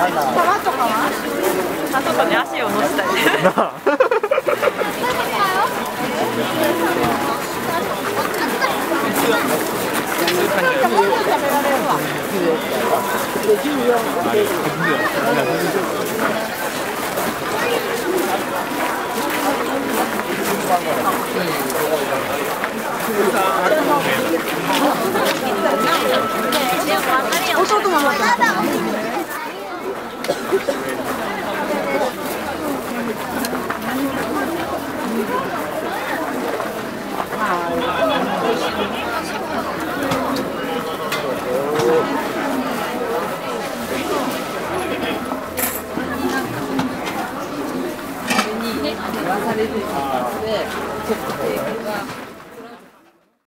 トマトかはあそこに足を乗せたいね。